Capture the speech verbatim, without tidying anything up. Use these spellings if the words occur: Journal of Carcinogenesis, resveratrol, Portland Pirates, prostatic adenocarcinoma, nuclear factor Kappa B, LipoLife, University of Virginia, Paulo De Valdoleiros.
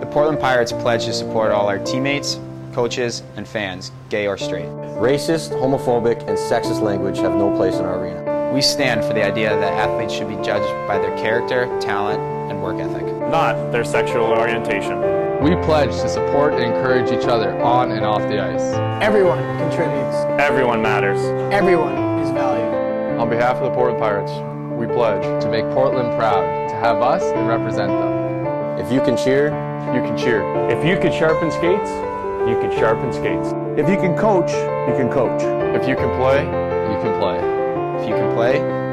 The Portland Pirates pledge to support all our teammates, coaches, and fans, gay or straight. Racist, homophobic, and sexist language have no place in our arena. We stand for the idea that athletes should be judged by their character, talent, and work ethic, not their sexual orientation. We pledge to support and encourage each other on and off the ice. Everyone contributes. Everyone matters. Everyone is valued. On behalf of the Portland Pirates, we pledge to make Portland proud, to have us and represent them. If you can cheer, you can cheer. If you can sharpen skates, you can sharpen skates. If you can coach, you can coach. If you can play, you can play. If you can play,